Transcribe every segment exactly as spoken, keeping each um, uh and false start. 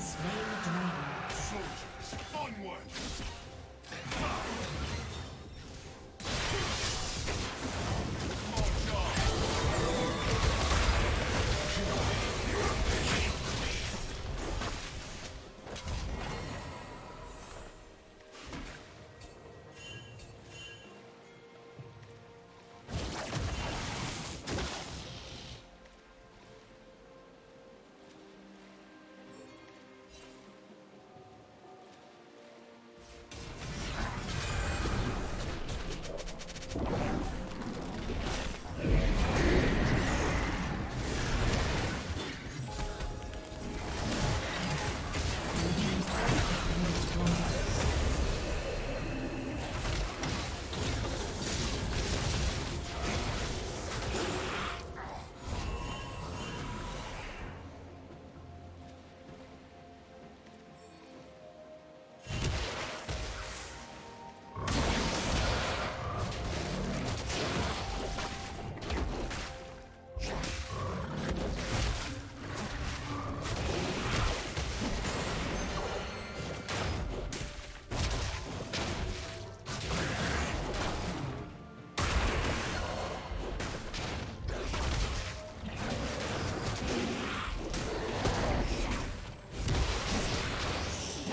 slain the dragon. Soldiers, onward!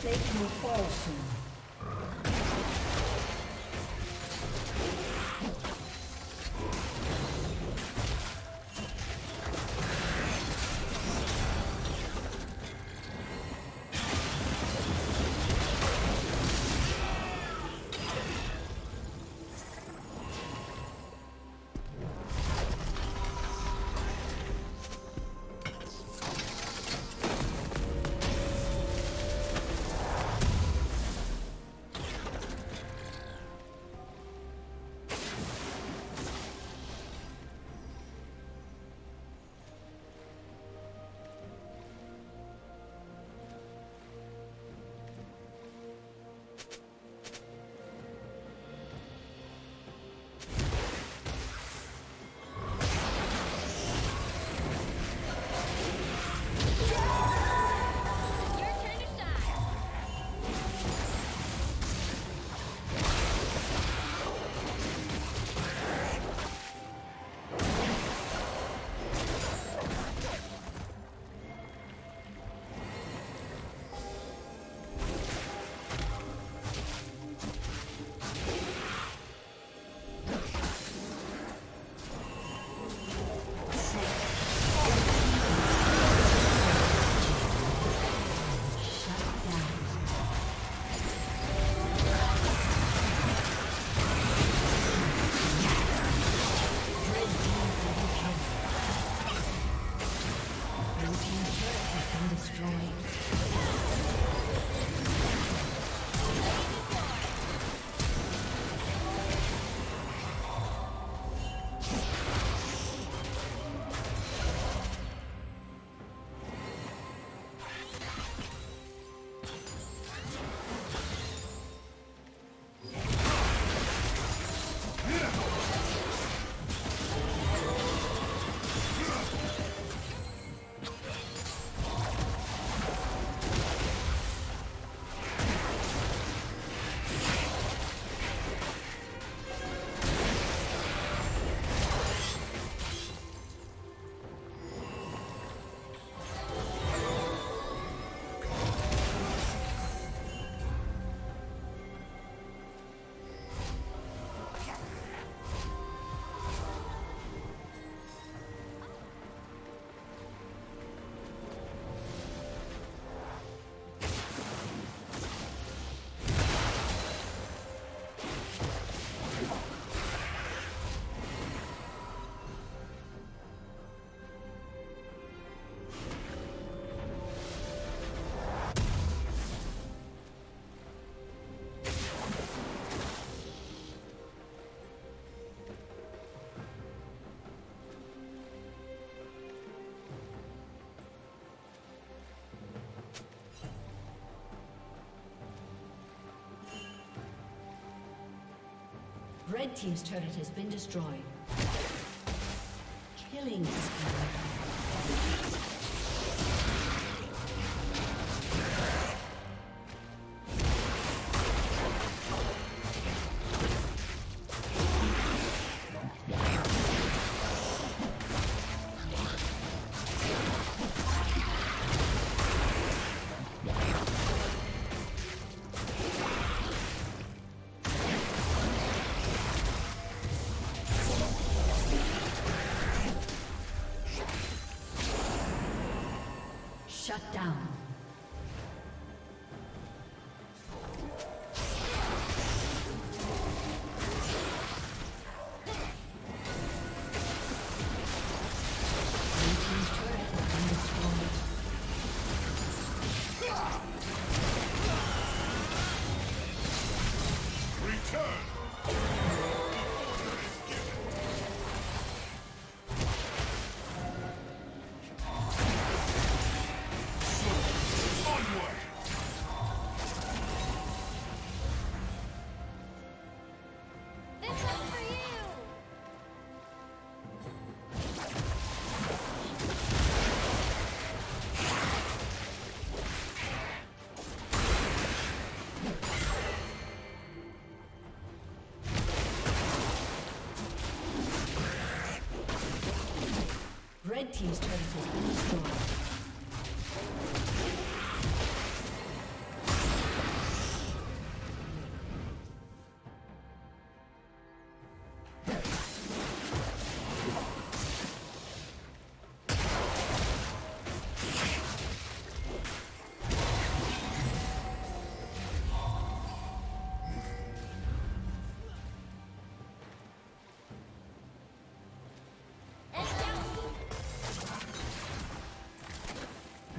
Plate will fall soon. Red team's turret has been destroyed. Killing spree. Shut down. Red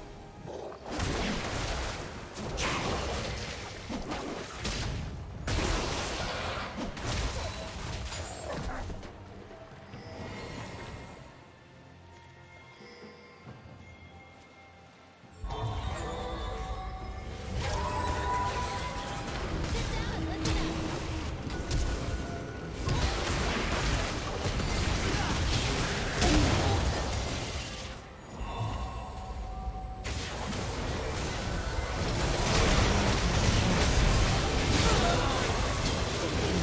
Blue team's turret has been destroyed.